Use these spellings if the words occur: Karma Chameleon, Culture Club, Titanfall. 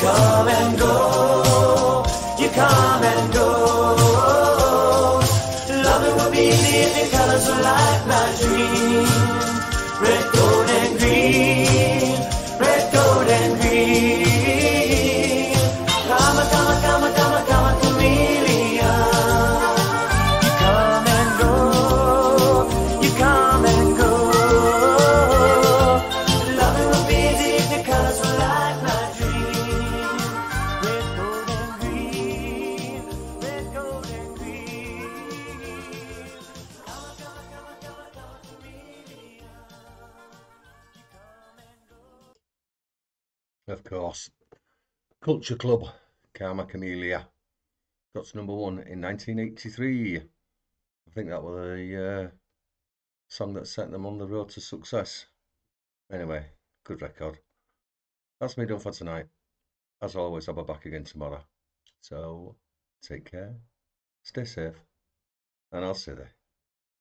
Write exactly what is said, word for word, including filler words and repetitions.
come and go, you come and go. Loving will be living colors of light, my dream. Red, gold and green, red, gold and green. Karma, karma, karma, karma, karma chameleon. You come and go, you come and go. Loving will be living colors of light, my dream. Of course, Culture Club, Karma Chameleon, got to number one in nineteen eighty-three. I think that was a uh, song that sent them on the road to success. Anyway, good record. That's me done for tonight. As always, I'll be back again tomorrow. So, take care, stay safe, and I'll see you there.